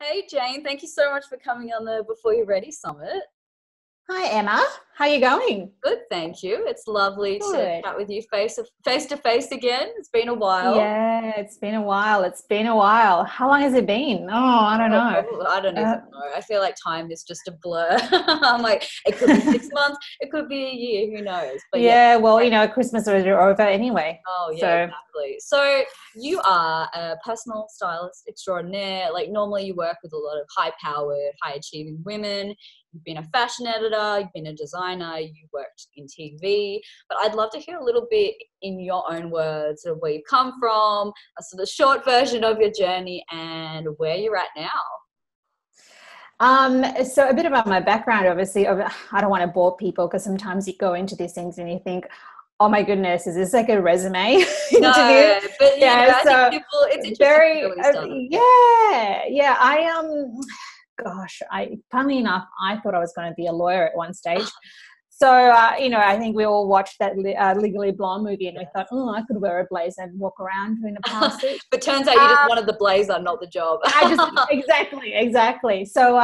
Hey Jane, thank you so much for coming on the Before You're Ready Summit. Hi Emma, how are you going? Good, thank you. It's lovely to chat with you face to face again. It's been a while. Yeah, it's been a while. How long has it been? Oh, I don't know. I don't even know. I feel like time is just a blur. I'm like, it could be 6 months, it could be a year, who knows? But yeah, well, you know, Christmas is over anyway. Oh, yeah, so. Exactly. So you are a personal stylist extraordinaire. Like normally you work with a lot of high-powered, high-achieving women. You've been a fashion editor, you've been a designer, you worked in TV, but I'd love to hear a little bit in your own words of where you've come from, a sort of short version of your journey and where you're at now. So a bit about my background, obviously. I don't want to bore people because sometimes you go into these things and you think, oh my goodness, is this like a resume interview? No, but yeah, so I think people, it's interesting funnily enough, I thought I was going to be a lawyer at one stage. So, you know, I think we all watched that Legally Blonde movie and we thought, oh, I could wear a blazer and walk around in a power suit. But turns out you just wanted the blazer, not the job. Exactly. So,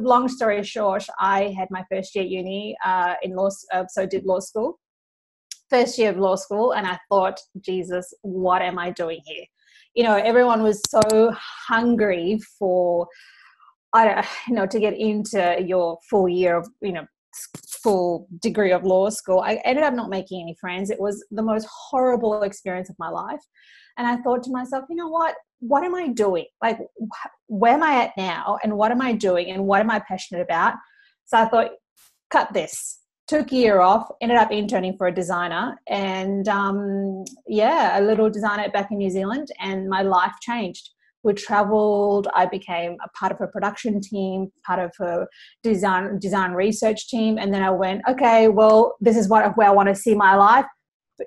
long story short, I had my first year at uni in law, so did law school. First year of law school, and I thought, Jesus, what am I doing here? You know, everyone was so hungry for... to get into your full year of, you know, full degree of law school. I ended up not making any friends. It was the most horrible experience of my life. And I thought to myself, you know what am I doing? Like, where am I at now? And what am I doing? And what am I passionate about? So I thought, cut this. Took a year off, ended up interning for a designer and, a little designer back in New Zealand, and my life changed. We traveled, I became a part of her production team, part of her design research team. And then I went, okay, well, this is where I want to see my life.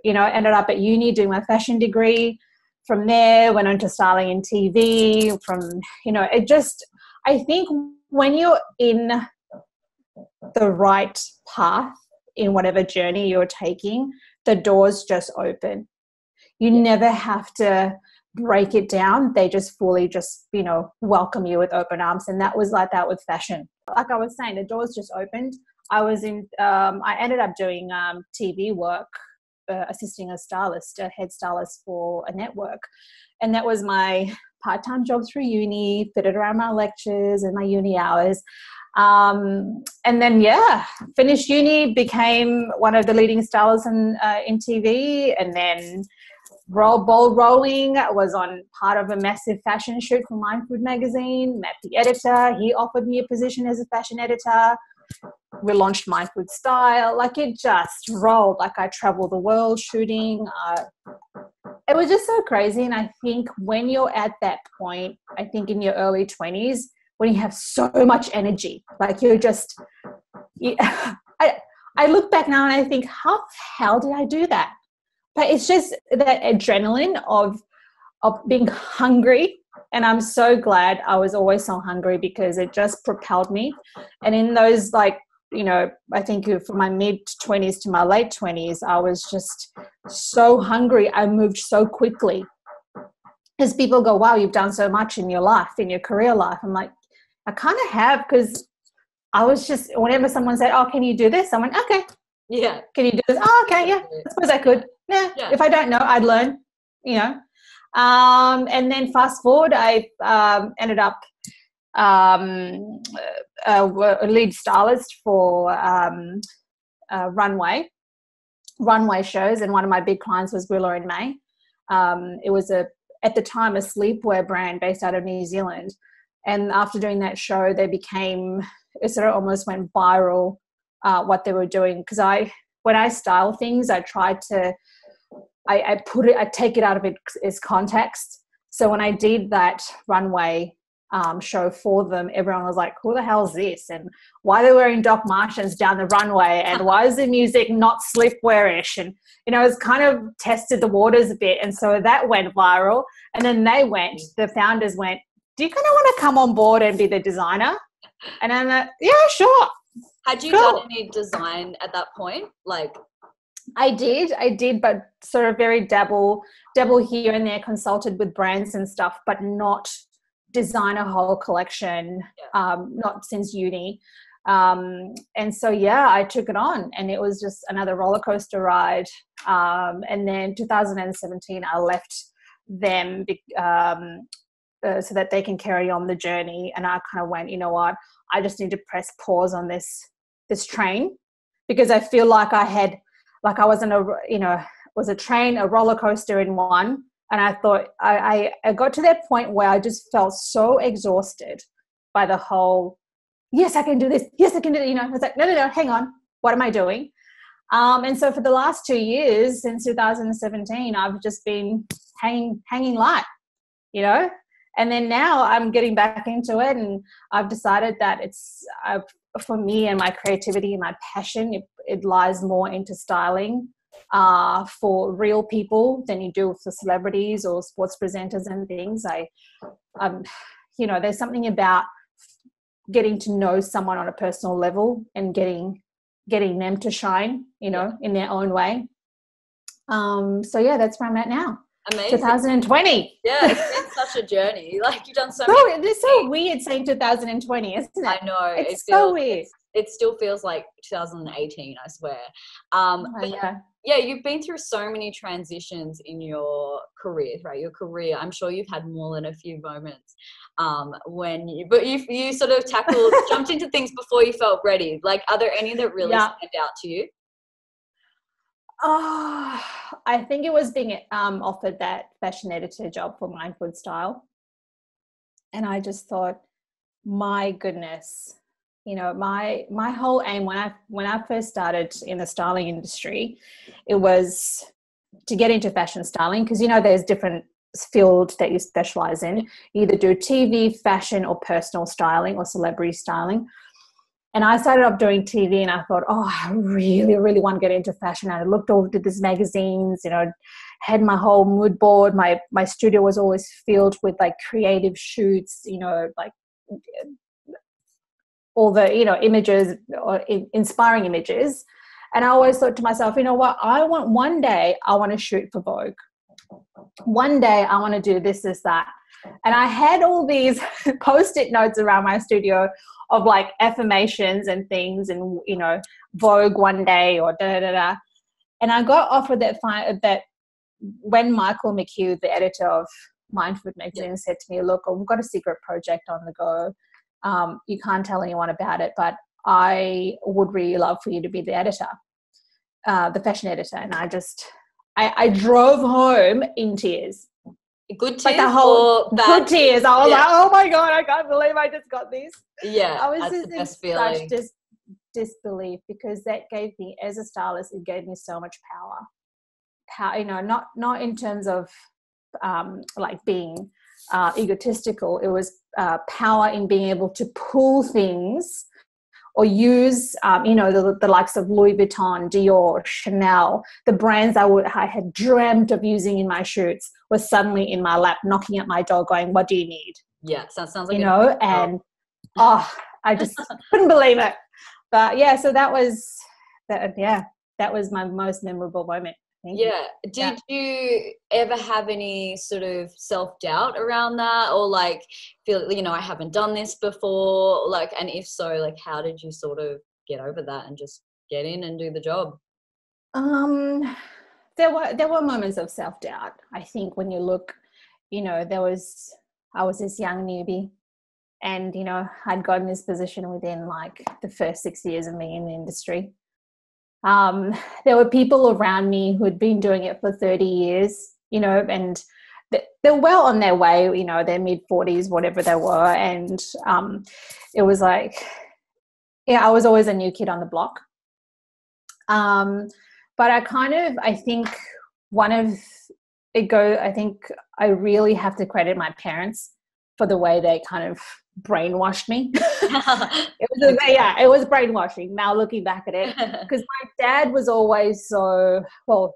You know, ended up at uni doing my fashion degree. From there, went on to styling and TV. I think when you're in the right path in whatever journey you're taking, the doors just open. You never have to break it down. They just fully welcome you with open arms. And that was like that with fashion. Like I was saying, the doors just opened. I was in, I ended up doing TV work, assisting a head stylist for a network. And that was my part-time job through uni, fitted around my lectures and my uni hours. And then, finished uni, became one of the leading stylists in TV. And then I was on part of a massive fashion shoot for Mindfood magazine, met the editor, he offered me a position as a fashion editor, we launched Mindfood Style, like it just rolled, like I traveled the world shooting, it was just so crazy. And I think when you're at that point, I think in your early 20s, when you have so much energy, like you're just, I look back now and I think, how the hell did I do that? But it's just that adrenaline of being hungry. And I'm so glad I was always so hungry because it just propelled me. And in those I think from my mid-20s to my late 20s, I was just so hungry. I moved so quickly. Because people go, wow, you've done so much in your life, in your career life. I'm like, I kind of have, because I was just, whenever someone said, oh, can you do this? I went, okay. Yeah. Can you do this? Oh, okay, yeah. I suppose I could. Yeah. If I don't know, I'd learn, And then fast forward, I ended up a lead stylist for runway shows. And one of my big clients was Willow and Mae. It was, at the time, a sleepwear brand based out of New Zealand. And after doing that show, it sort of almost went viral, what they were doing. Because when I style things, I try to, I take it out of its context. So when I did that runway show for them, everyone was like, who the hell is this? And why are they wearing Doc Martens down the runway? And why is the music not sleepwear-ish? And, it's kind of tested the waters a bit. And so that went viral. And then the founders went, do you kind of want to come on board and be the designer? And I'm like, yeah, sure. Had you done any design at that point? Like, I did, but sort of very dabble here and there, consulted with brands and stuff, but not design a whole collection, not since uni. And so, yeah, I took it on and it was just another roller coaster ride. And then 2017, I left them so that they can carry on the journey. And I kind of went, you know what, I just need to press pause on this train, because I feel like I was in a, was a train, a roller coaster in one. And I thought I got to that point where I just felt so exhausted by the whole, yes, I can do this. Yes, I can do it. I was like, no, hang on. What am I doing? And so for the last 2 years, since 2017, I've just been hanging light, and then now I'm getting back into it, and I've decided that for me and my creativity and my passion, it lies more into styling for real people than you do for celebrities or sports presenters and things. There's something about getting to know someone on a personal level and getting them to shine, in their own way. So yeah, that's where I'm at now. Amazing. 2020. Yeah, it's such a journey. Like, you've done so many things. It's so weird saying 2020, isn't it? I know. It feels so weird. It still feels like 2018, I swear. Yeah, you've been through so many transitions in your career, right? Your career, I'm sure you've had more than a few moments when you sort of jumped into things before you felt ready. Like, are there any that really stand out to you? Oh, I think it was being offered that fashion editor job for Mindfood Style. And I just thought, my goodness, my whole aim when I first started in the styling industry, it was to get into fashion styling, because there's different fields that you specialize in. You either do TV, fashion, or personal styling or celebrity styling. And I started off doing TV, and I thought, oh, I really, really want to get into fashion. I looked over to these magazines, had my whole mood board. My studio was always filled with like creative shoots, like all the, images or inspiring images. And I always thought to myself, you know what, one day I want to shoot for Vogue. One day I want to do this, this, that. And I had all these post-it notes around my studio of like affirmations and things, and Vogue one day or da da da. And I got offered that when Michael McHugh, the editor of Mindfood magazine, said to me, "Look, we've got a secret project on the go. You can't tell anyone about it, but I would really love for you to be the editor, the fashion editor." And I drove home in tears. Good tears, like the whole good tears. I was like, oh my God, I can't believe I just got this. Yeah, I was just in such disbelief, because that gave me, as a stylist, it gave me so much power. How, not in terms of like being egotistical. It was power in being able to pull things or use, the likes of Louis Vuitton, Dior, Chanel, the brands I had dreamt of using in my shoots were suddenly in my lap, knocking at my door going, what do you need? Yeah, so it sounds like... I just couldn't believe it. But, yeah, so that was my most memorable moment. Yeah. Did you ever have any sort of self-doubt around that, or like feel, I haven't done this before? Like, and if so, like, how did you sort of get over that and just get in and do the job? There were moments of self-doubt. I think when you look, I was this young newbie, and, I'd gotten this position within like the first 6 years of me in the industry. There were people around me who had been doing it for 30 years, and they're well on their way, their mid-40s, whatever they were. And it was like, I was always a new kid on the block. But I think I really have to credit my parents for the way they kind of brainwashed me. It was brainwashing, now looking back at it, because my dad was always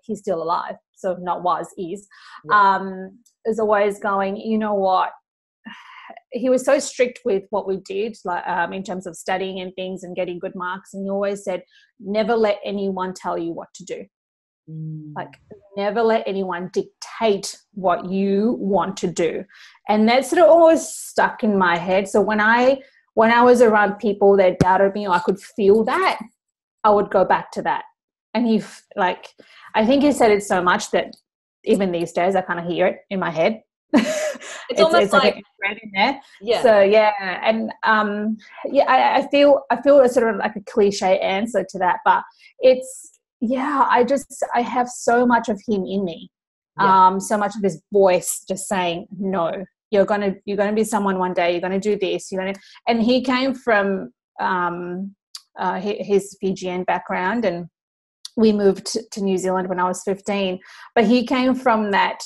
he's still alive, so not is. Is always going, he was so strict with what we did, like in terms of studying and things and getting good marks, and he always said, never let anyone tell you what to do. Like, never let anyone dictate what you want to do. And that sort of always stuck in my head. So when I was around people that doubted me, or I could feel that, I would go back to that. And I think he said it so much that even these days I kind of hear it in my head. It's almost it's like right in there. Yeah. So yeah, and I feel it's sort of like a cliche answer to that, but it's. Yeah, I have so much of him in me, yeah. So much of his voice just saying, no, you're gonna be someone one day, you're gonna do this, and he came from his Fijian background, and we moved to New Zealand when I was 15, but he came from that,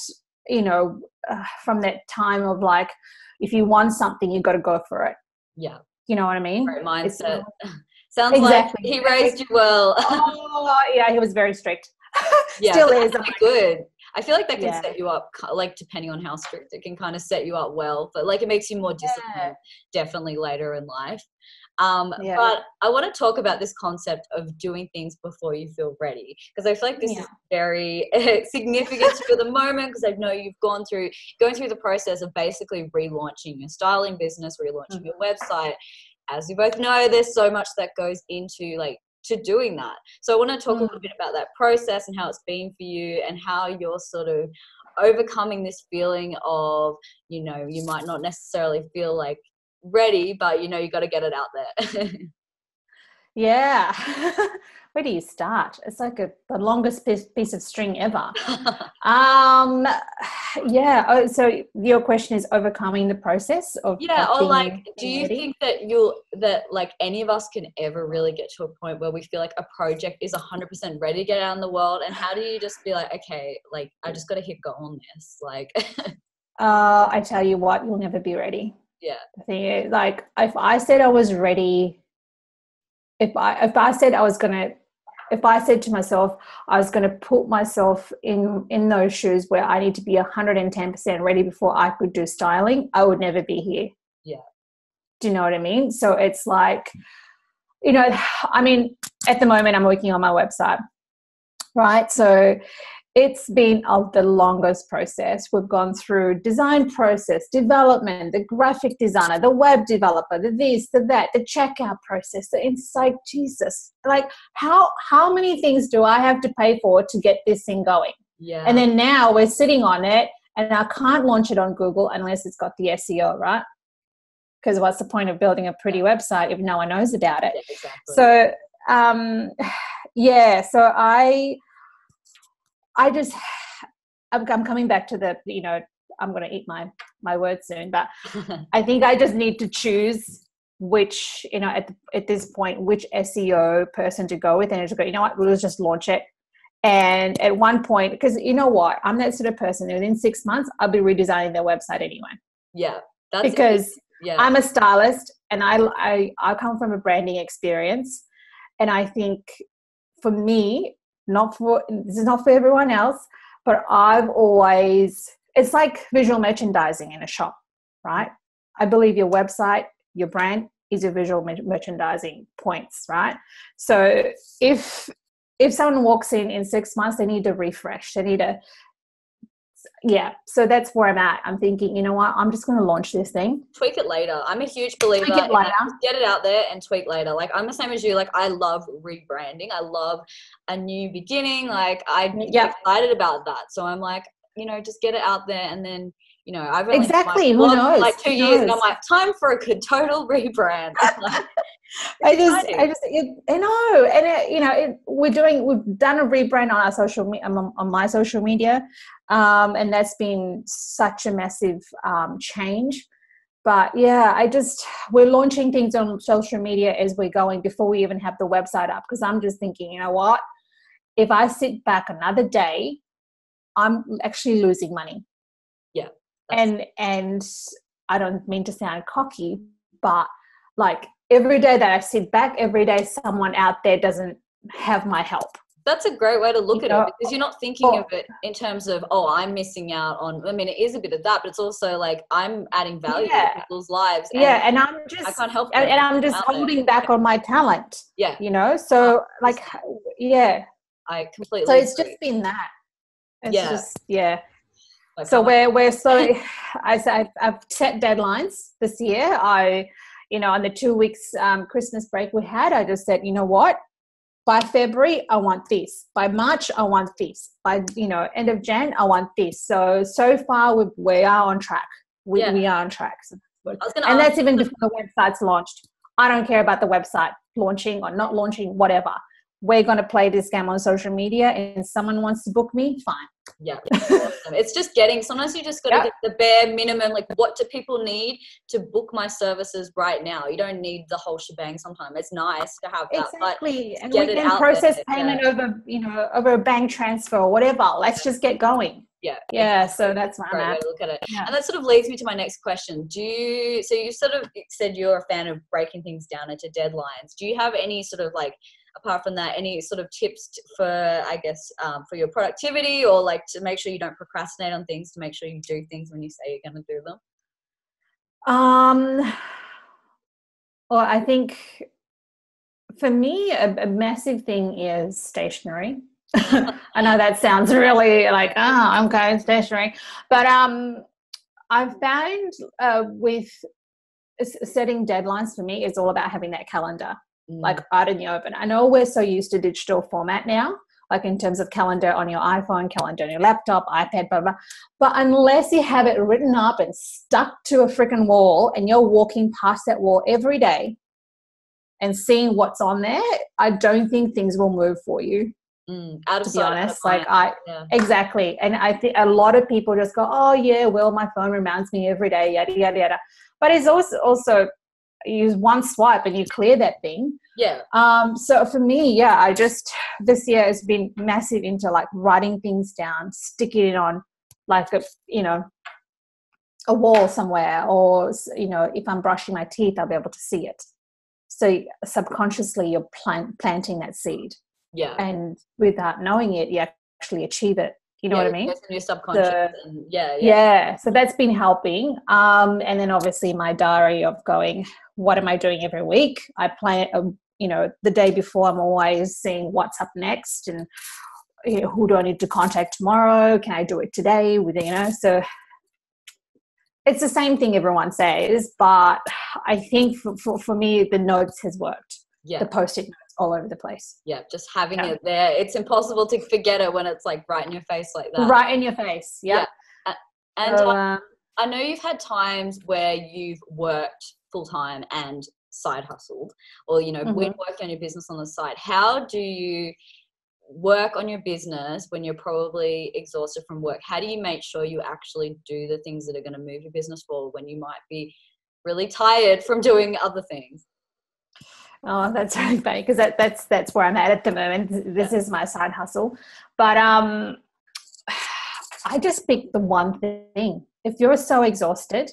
from that time of like, if you want something, you got to go for it. Yeah, you know what I mean? Right mindset. Sounds exactly. Like he raised you well. Oh, yeah, he was very strict. Yeah, still is. Good. I feel like that can set you up, like, depending on how strict, it can kind of set you up well. But, like, it makes you more disciplined, definitely later in life. But I want to talk about this concept of doing things before you feel ready, because I feel like this is very significant for the moment, because I know you've going through the process of basically relaunching your styling business, relaunching your website. As we both know, there's so much that goes into doing that. So I want to talk a little bit about that process and how it's been for you and how you're sort of overcoming this feeling of, you might not necessarily feel like ready, but you got to get it out there. Yeah. Where do you start? It's like the longest piece of string ever. Yeah. Oh, so your question is overcoming the process of do you think that any of us can ever really get to a point where we feel like a project is 100% ready to get out in the world? And how do you just be like, okay, like, I just got to hit go on this? Like, I tell you what, you'll never be ready. Yeah. The thing is, like, if I said I was ready. If I said to myself, I was going to put myself in those shoes where I need to be 110% ready before I could do styling, I would never be here. Yeah. Do you know what I mean? So it's like, at the moment I'm working on my website, right? So it's been the longest process. We've gone through design process, development, the graphic designer, the web developer, the this, the that, the checkout process, the insight. Jesus. Like, how many things do I have to pay for to get this thing going? Yeah. And then now we're sitting on it and I can't launch it on Google unless it's got the SEO, right? Because what's the point of building a pretty website if no one knows about it? Yeah, exactly. So, so I'm coming back to the, I'm going to eat my words soon, but I think I just need to choose which, at this point, which SEO person to go with, and just go, we'll just launch it. And at one point, because you know what, I'm that sort of person that within 6 months, I'll be redesigning their website anyway. Yeah. I'm a stylist and I come from a branding experience. And I think for me, this is not for everyone else, but it's like visual merchandising in a shop, right? I believe your website, your brand is your visual merchandising points, right? So if someone walks in 6 months, they need to refresh. So that's where I'm at. I'm thinking, I'm just going to launch this thing. Tweak it later. I'm a huge believer. Tweak it later. Get it out there and tweak later. Like, I'm the same as you. Like, I love rebranding. I love a new beginning. Like, I'm excited about that. So I'm like, just get it out there. And then, I've only exactly. Who knows? Like 2 years, and I'm like, time for a total rebrand. Like, I know. And we've done a rebrand on our on my social media. And that's been such a massive change. But yeah, we're launching things on social media as we're going before we even have the website up. Cause I'm just thinking, you know what, if I sit back another day, I'm actually losing money. Yeah. And I don't mean to sound cocky, but like, every day that I sit back, every day someone out there doesn't have my help. That's a great way to look at it, because you're not thinking of it in terms of, I'm missing out on, it is a bit of that, but it's also like, I'm adding value to people's lives. And I can't help it. And I'm just holding back on my talent. Yeah. So like, yeah. I completely agree. So it's just been that. It's just, yeah. Like so we're so I've set deadlines this year. On the 2 weeks Christmas break we had, I just said, you know what, by February I want this, by March I want this, by end of Jan I want this. So far we are on track. We are on track. So that's even before the website's launched. I don't care about the website launching or not launching, whatever. We're going to play this game on social media, and someone wants to book me, fine. Yeah, awesome. It's just sometimes you just got to get the bare minimum, like what do people need to book my services right now? You don't need the whole shebang sometimes. It's nice to have that. Exactly. And we can process payment over a bank transfer or whatever. Let's just get going. Yeah. Yeah. So that's my way to look at it. Yeah. And that sort of leads me to my next question. So you sort of said you're a fan of breaking things down into deadlines. Do you have any sort of apart from that, any sort of tips for, I guess, for your productivity or to make sure you don't procrastinate on things, to make sure you do things when you say you're going to do them? Well, I think for me, a massive thing is stationery. I know that sounds really okay, stationery. But I've found with setting deadlines for me, it's all about having that calendar. Out in the open. I know we're so used to digital format now, in terms of calendar on your iPhone, calendar on your laptop, iPad, blah, blah. But unless you have it written up and stuck to a freaking wall and you're walking past that wall every day and seeing what's on there, I don't think things will move for you. Out of sight, to be honest. Exactly. And I think a lot of people just go, oh yeah, well, my phone reminds me every day, yada, yada, yada. But it's also use one swipe and you clear that thing. So for me, I just this year has been massive into writing things down, sticking it on a wall somewhere, or if I'm brushing my teeth I'll be able to see it. So subconsciously you're planting that seed, and without knowing it you actually achieve it. What I mean? Your subconscious. So that's been helping. And then obviously my diary of going, what am I doing every week? I plan, the day before I'm always seeing what's up next and who do I need to contact tomorrow? Can I do it today? So it's the same thing everyone says, but I think for me the notes has worked. Yeah. The post-it notes all over the place. Yeah, just having it there. It's impossible to forget it when it's right in your face like that. Right in your face, yeah. And so, I know you've had times where you've worked full-time and side hustled, or, when working on your business on the side. How do you work on your business when you're probably exhausted from work? How do you make sure you actually do the things that are going to move your business forward when you might be really tired from doing other things? Oh, that's really funny because that's where I'm at the moment. This is my side hustle. But I just pick the one thing. If you're so exhausted,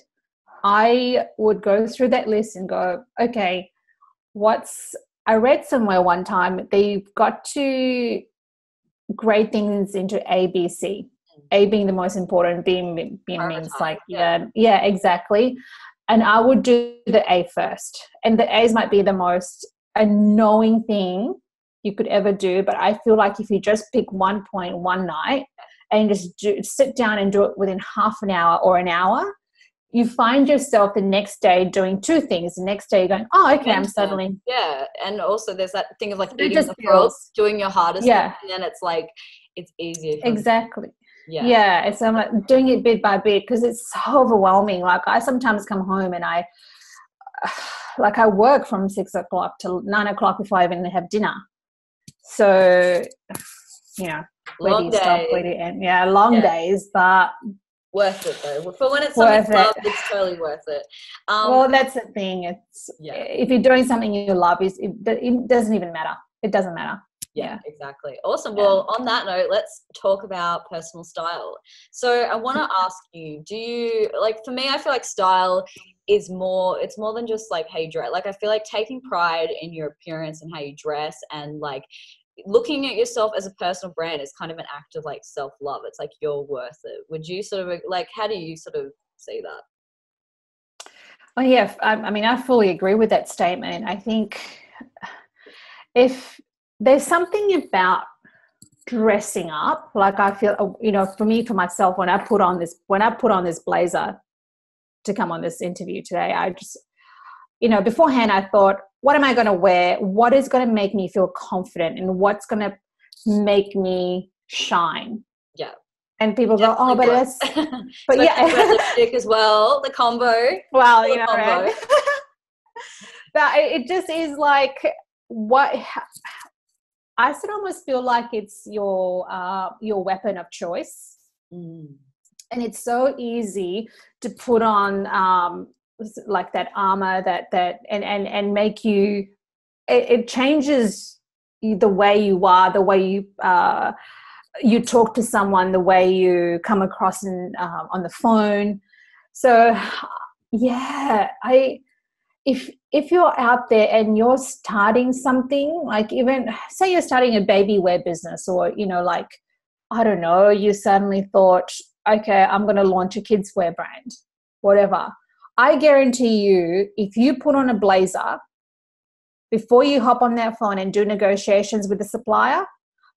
I would go through that list and go, okay, I read somewhere one time they've got to grade things into A, B, C. A being the most important, B means exactly. And I would do the A first. And the A's might be the most annoying thing you could ever do. But I feel if you just pick one point one night and just sit down and do it within half an hour or an hour, you find yourself the next day doing two things. The next day you're going, oh, okay, I'm suddenly. Yeah. And also there's that thing of eating the frog, doing your hardest. Yeah. And then it's easier. Exactly. Yeah. And so I'm doing it bit by bit because it's so overwhelming. I sometimes come home and I work from 6 o'clock till 9 o'clock before I even have dinner. So, long days. Yeah, long days, but worth it though. For when it's something you love, it's totally worth it. Well, that's the thing. It's if you're doing something you love, it doesn't even matter. It doesn't matter. Yeah, exactly. Awesome. Well, on that note, let's talk about personal style. So I want to ask you, do you, for me, I feel style is it's more than just how you dress. I feel taking pride in your appearance and how you dress and looking at yourself as a personal brand is kind of an act of self-love. It's you're worth it. Would you sort of how do you sort of see that? Oh yeah. I mean, I fully agree with that statement. I think there's something about dressing up. Like I feel, you know, for me, for myself, when I put on this blazer to come on this interview today, I just, you know, beforehand I thought, what am I going to wear? What is going to make me feel confident and what's going to make me shine? Yeah. And people definitely go, oh, but it's, but so yeah. Lipstick as well, the combo. Well, you know, combo. Right? But it just is like, what I should almost feel like it's your weapon of choice. Mm. And it's so easy to put on, like that armor that and make you, it changes the way you are, the way you talk to someone, the way you come across on the phone. So yeah, if you're out there and you're starting something, like even say you're starting a baby wear business, or, you know, like, I don't know, you suddenly thought, okay, I'm going to launch a kids wear brand, whatever. I guarantee you, if you put on a blazer before you hop on that phone and do negotiations with the supplier,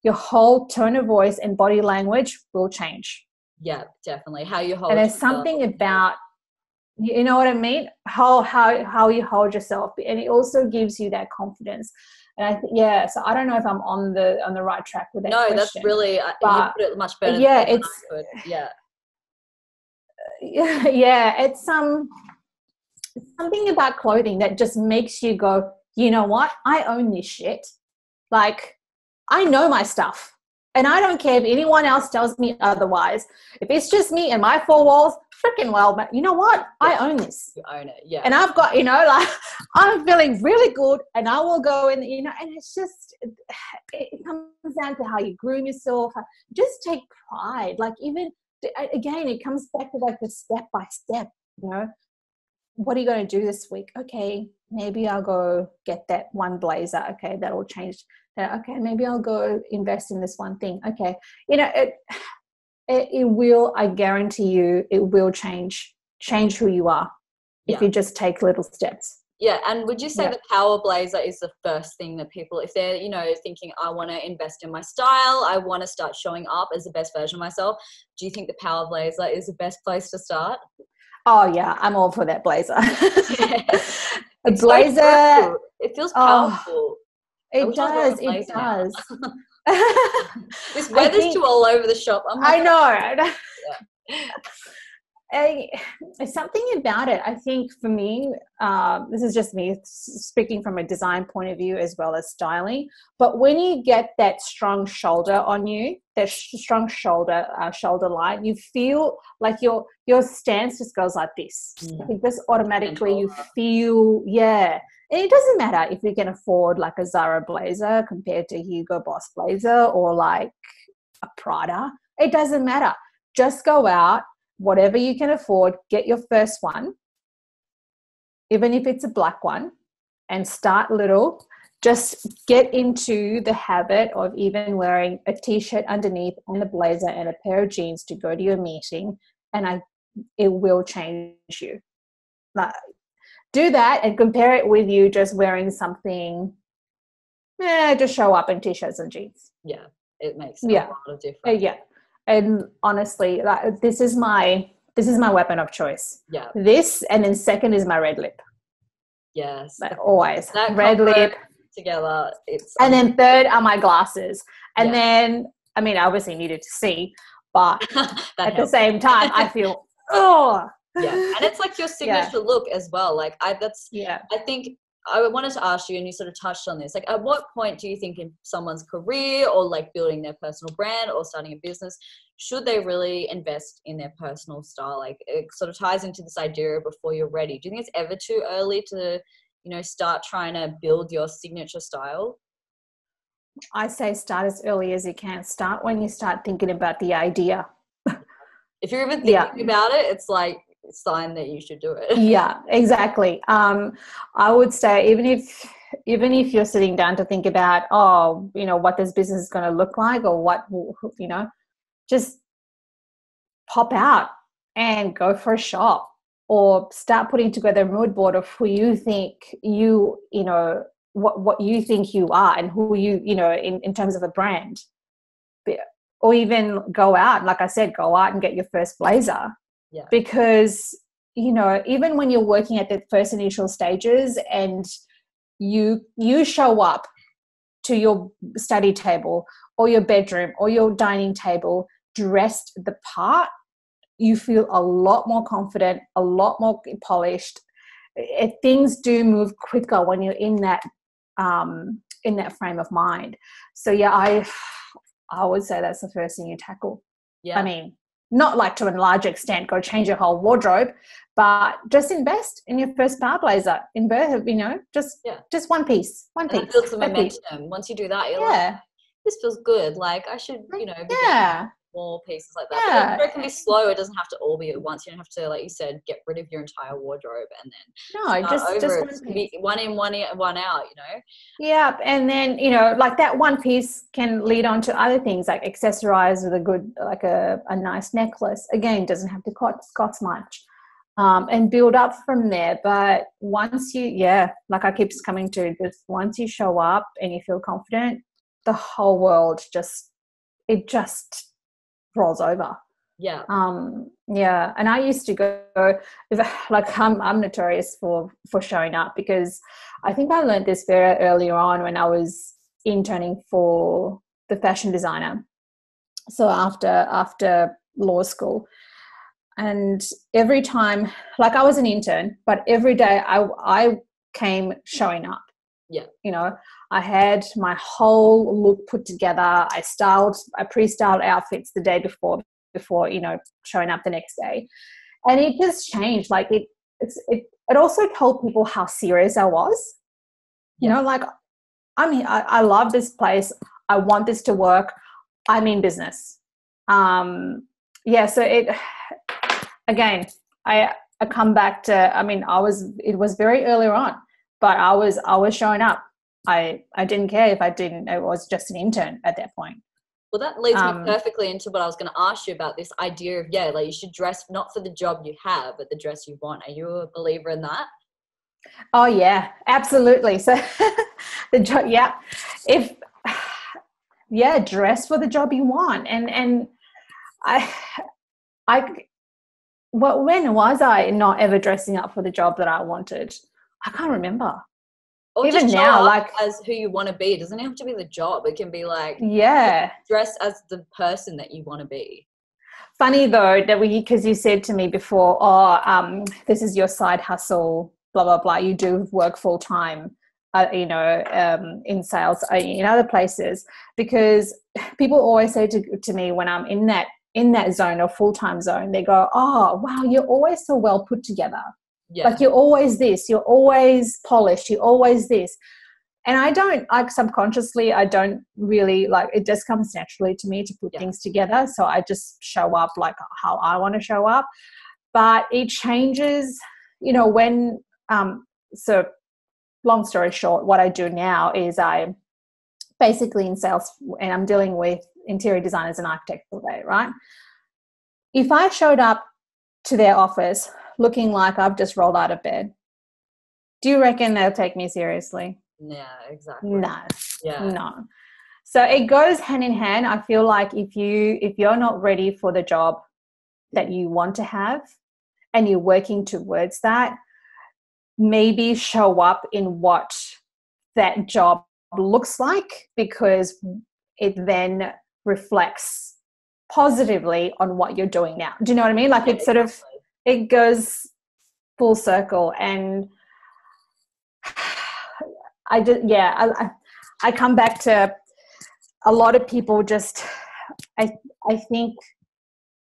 your whole tone of voice and body language will change. Yeah, definitely. How you hold yourself. And there's something about, you know what I mean? How you hold yourself. And it also gives you that confidence. And so I don't know if I'm on the right track with that question. No, that's really, you put it much better than I could. Yeah. Yeah, it's something about clothing that just makes you go, you know what, I own this shit. Like, I know my stuff and I don't care if anyone else tells me otherwise. If it's just me and my four walls, freaking well, but you know what, I own this. You own it, yeah. And I've got, you know, like, I'm feeling really good and I will go in, you know, and it's just, it comes down to how you groom yourself. Just take pride. Like, even, again, it comes back to like the step by step, you know, what are you going to do this week? Okay, maybe I'll go get that one blazer. Okay, that'll change. Okay, maybe I'll go invest in this one thing. Okay, you know, it will, I guarantee you, it will change who you are if you just take little steps. Yeah, and would you say the power blazer is the first thing that people, if they're, you know, thinking, I want to invest in my style, I want to start showing up as the best version of myself, do you think the power blazer is the best place to start? Oh, yeah, I'm all for that blazer. A blazer. So it feels powerful. It does, it does. This weather's too all over the shop. I know. Yeah. Something about it, I think, for me, this is just me speaking from a design point of view as well as styling, but when you get that strong shoulder on you, that strong shoulder line, you feel like your stance just goes like this. I think this automatically you feel, yeah. And it doesn't matter if you can afford like a Zara blazer compared to Hugo Boss blazer or like a Prada. It doesn't matter. Just go out. Whatever you can afford, get your first one, even if it's a black one, and start little. Just get into the habit of even wearing a t-shirt underneath and a blazer and a pair of jeans to go to your meeting, and it will change you. Like, do that and compare it with you just wearing something, just show up in t-shirts and jeans. Yeah, it makes a lot of difference. Yeah. And honestly, like, this is my weapon of choice. Yeah. This, and then second is my red lip. Yes. Like, always. That red lip together. And then third are my glasses. And then, I mean, I obviously needed to see, but at the same time, I feel, and it's like your signature look as well. Like, I think I wanted to ask you, and you sort of touched on this, like, at what point do you think in someone's career or like building their personal brand or starting a business, should they really invest in their personal style? Like, it sort of ties into this idea of before you're ready. Do you think it's ever too early to, you know, start trying to build your signature style? I say start as early as you can. Start when you start thinking about the idea. If you're even thinking about it, it's like, sign that you should do it. Yeah, exactly. I would say even if you're sitting down to think about, oh, you know, what this business is going to look like, or what, you know, just pop out and go for a shop, or start putting together a mood board of who you think you know, what you think you are, and who you know in terms of a brand. or even go out, like I said, go out and get your first blazer. Yeah. Because, you know, even when you're working at the first initial stages and you show up to your study table or your bedroom or your dining table dressed the part, you feel a lot more confident, a lot more polished. Things do move quicker when you're in that frame of mind. So yeah, I would say that's the first thing you tackle. Yeah. I mean, not like to a large extent, go change your whole wardrobe, but just invest in your first power blazer, just one piece. And build some momentum. Once you do that, you're like, this feels good. Like I should, be getting more pieces like that. Yeah. But it can be slow. It doesn't have to all be at once. You don't have to, like you said, get rid of your entire wardrobe and then just one in, one out, Yeah. And then, like that one piece can lead on to other things, like accessorize with a good, like a nice necklace. Again, doesn't have to cost much. And build up from there. But once you, like I keep coming to this, once you show up and you feel confident, the whole world just rolls over. Yeah. And I used to go, like I'm notorious for showing up, because I think I learned this very earlier on when I was interning for the fashion designer. So after law school, and every time, like I was an intern, but every day I came showing up. Yeah. I had my whole look put together. I pre-styled outfits the day before, showing up the next day. And it just changed. Like it also told people how serious I was. Yeah. I love this place. I want this to work. I'm in business. So I come back to, it was very earlier on. But I was showing up. I didn't care if I didn't. I was just an intern at that point. Well, that leads me perfectly into what I was going to ask you about, this idea of, like you should dress not for the job you have, but the dress you want. Are you a believer in that? Oh, yeah, absolutely. So the job, dress for the job you want. And when was I not ever dressing up for the job that I wanted? I can't remember. Or even just now, like as who you want to be. It doesn't have to be the job. It can be like dress as the person that you want to be. Funny though that because you said to me before, this is your side hustle, blah blah blah. You do work full time, in sales, in other places, because people always say to me when I'm in that zone or full time zone, they go, "Oh wow, you're always so well put together." Yeah. Like you're always this, you're always polished, you're always this. And I don't, like subconsciously, I don't really, like it just comes naturally to me to put things together. So I just show up like how I want to show up. But it changes, when, so long story short, what I do now is I basically in sales, and I'm dealing with interior designers and architects all day, right? If I showed up to their office looking like I've just rolled out of bed, do you reckon they'll take me seriously? Yeah, exactly. No. Yeah. No. So it goes hand in hand. I feel like if you're not ready for the job that you want to have and you're working towards that, maybe show up in what that job looks like, because it then reflects positively on what you're doing now. Do you know what I mean? Like it's sort of, it goes full circle, and I come back to a lot of people just, I think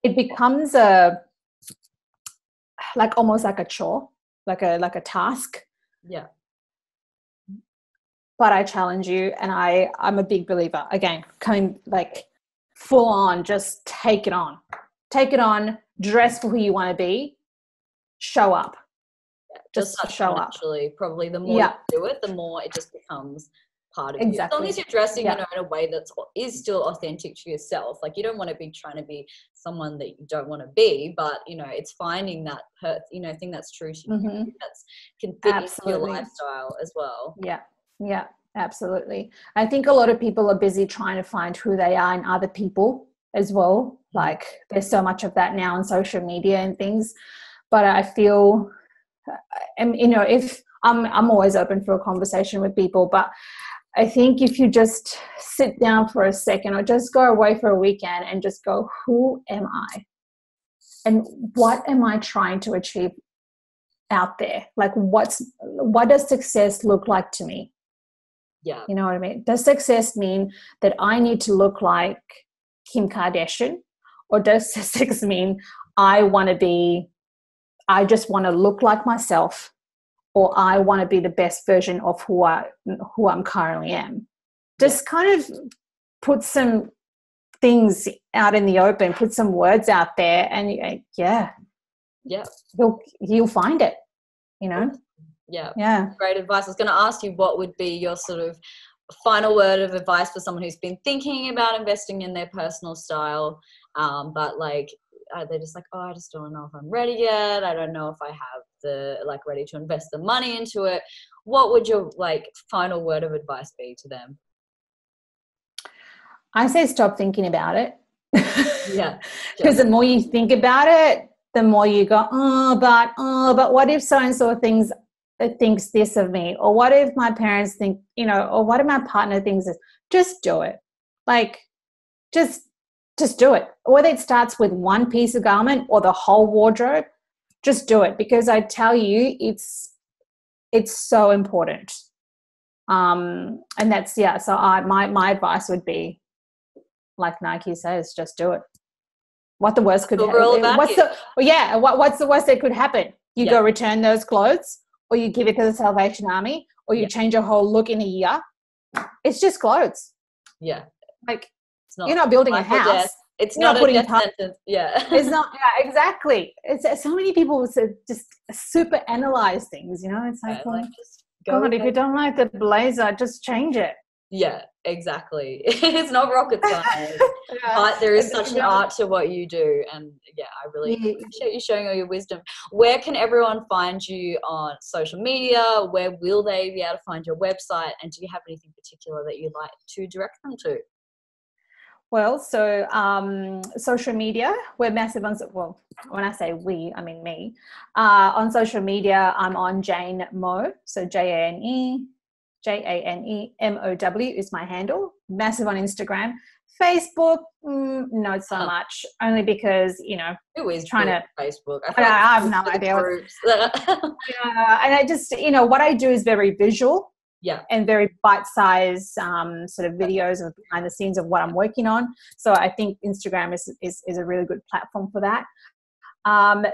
it becomes almost like a chore, like a task. Yeah. But I challenge you, and I'm a big believer, again, full on, just take it on. Take it on, dress for who you want to be, show up. Yeah, just show up. Actually, probably the more you do it, the more it just becomes part of you. As long as you're dressing, in a way that is still authentic to yourself. Like you don't want to be trying to be someone that you don't want to be, but, it's finding that, thing that's true to you, that's can fit into your lifestyle as well. Yeah, yeah, Absolutely. I think a lot of people are busy trying to find who they are in other people as well. Like there's so much of that now on social media and things, but I feel, you know, if I'm always open for a conversation with people, but I think if you just sit down for a second or just go away for a weekend and just go, who am I? And what am I trying to achieve out there? Like what does success look like to me? Yeah. You know what I mean? Does success mean that I need to look like Kim Kardashian? Or does success mean I just want to look like myself, or I want to be the best version of who I'm currently am? Just kind of put some things out in the open, put some words out there, and you'll find it, you know? Yeah. Great advice. I was going to ask you, what would be your sort of final word of advice for someone who's been thinking about investing in their personal style, but like they're just like, oh, I just don't know if I'm ready yet. I don't know if I have the ready to invest the money into it. What would your final word of advice be to them? I say stop thinking about it. Yeah. Because the more you think about it, the more you go, but what if so-and-so thinks this of me? Or what if my parents think, or what if my partner thinks this? Just do it. Just do it. Whether it starts with one piece of garment or the whole wardrobe, just do it. Because I tell you, it's so important. And that's, so my advice would be, like Nike says, just do it. What the worst could happen? What's the worst that could happen? You go return those clothes, or you give it to the Salvation Army, or you change your whole look in a year. It's just clothes. Yeah. You're not building a house. It's not putting a death sentence. Yeah. It's not. Yeah, exactly. It's so many people just super analyze things, you know? It's just go. God, if you don't like the blazer, just change it. Yeah, exactly. It's not rocket science. But there is such an art to what you do, and I really appreciate you sharing all your wisdom. Where can everyone find you on social media? Where will they be able to find your website? And do you have anything particular that you'd like to direct them to? Well, so social media, we're massive on, well, when I say we, I mean me. On social media, I'm on Jane Mow, so JaneMow is my handle. Massive on Instagram. Facebook, not so much, only because, who is trying to Facebook? I have no idea. And I just, what I do is very visual. Yeah. And very bite-sized sort of videos of behind the scenes of what I'm working on. So I think Instagram is a really good platform for that.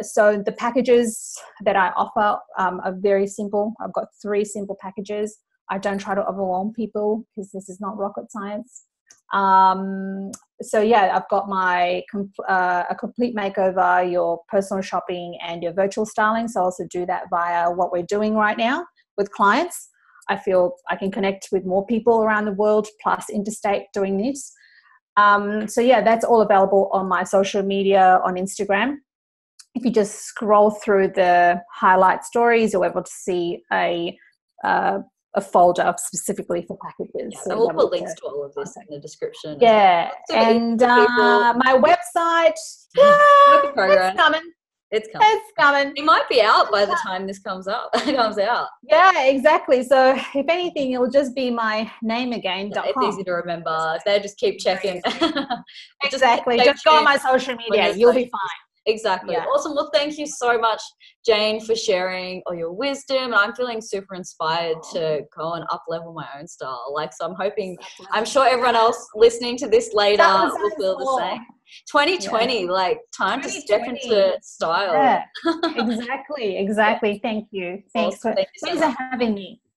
So the packages that I offer are very simple. I've got 3 simple packages. I don't try to overwhelm people because this is not rocket science. I've got my a complete makeover, your personal shopping and your virtual styling. So I also do that via what we're doing right now with clients. I feel I can connect with more people around the world, plus interstate doing this. That's all available on my social media on Instagram. If you just scroll through the highlight stories, you'll be able to see a folder specifically for packages. Yeah, so we'll put links to all of this in the description. Yeah, and my website. It's coming. It's coming. It might be out by the time this comes out. Yeah, exactly. So if anything, it'll just be my name again. Yeah, it's easy to remember. They just keep checking. Exactly. Just go on my social media. You'll be fine. Exactly. Yeah. Awesome. Well, thank you so much, Jane, for sharing all your wisdom. And I'm feeling super inspired to go and up-level my own style. So I'm hoping, I'm sure everyone else listening to this later will feel the same. 2020, time to step into style. Yeah. Exactly. Thank you. Thanks for having me.